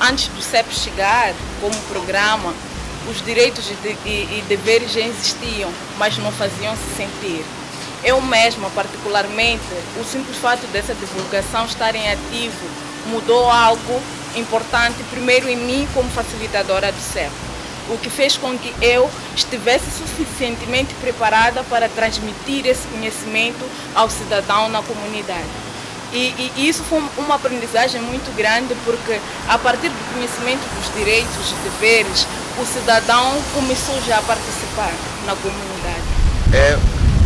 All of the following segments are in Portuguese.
antes do CEP chegar como programa, os direitos e deveres já existiam, mas não faziam-se sentir. Eu mesma, particularmente, o simples fato dessa divulgação estar em ativo mudou algo importante, primeiro em mim como facilitadora do CEP, o que fez com que eu estivesse suficientemente preparada para transmitir esse conhecimento ao cidadão na comunidade. E isso foi uma aprendizagem muito grande, porque a partir do conhecimento dos direitos e deveres, o cidadão começou já a participar na comunidade. É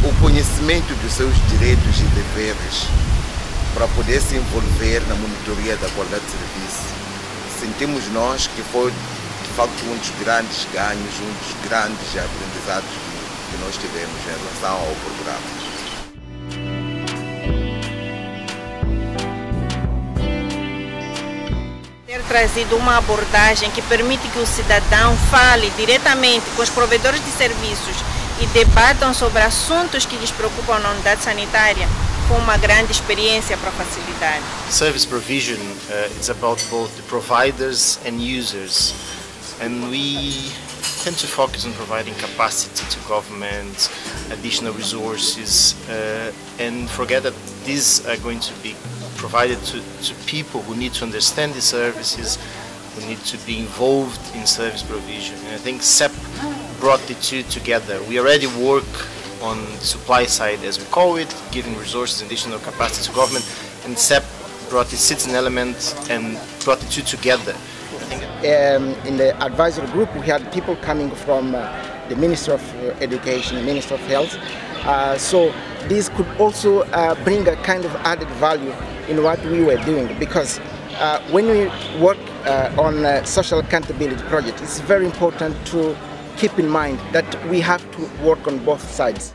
o conhecimento dos seus direitos e deveres para poder se envolver na monitoria da qualidade de serviço. Sentimos nós que foi, de facto, um dos grandes ganhos, um dos grandes aprendizados que nós tivemos em relação ao programa. Trazido uma abordagem que permite que o cidadão fale diretamente com os provedores de serviços e debatam sobre assuntos que lhes preocupam na unidade sanitária, foi uma grande experiência para a facilidade. Service provision it's about both the providers and users, and we tend to focus on providing capacity to government, additional resources, and forget that these are going to be provided to people who need to understand the services, who need to be involved in service provision. And I think CEP brought the two together. We already work on supply side, as we call it, giving resources and additional capacity to government, and CEP brought the citizen element and brought the two together. In the advisory group, we had people coming from the Minister of Education, the Minister of Health, so this could also bring a kind of added value in what we were doing, because when we work on a social accountability project, it's very important to keep in mind that we have to work on both sides.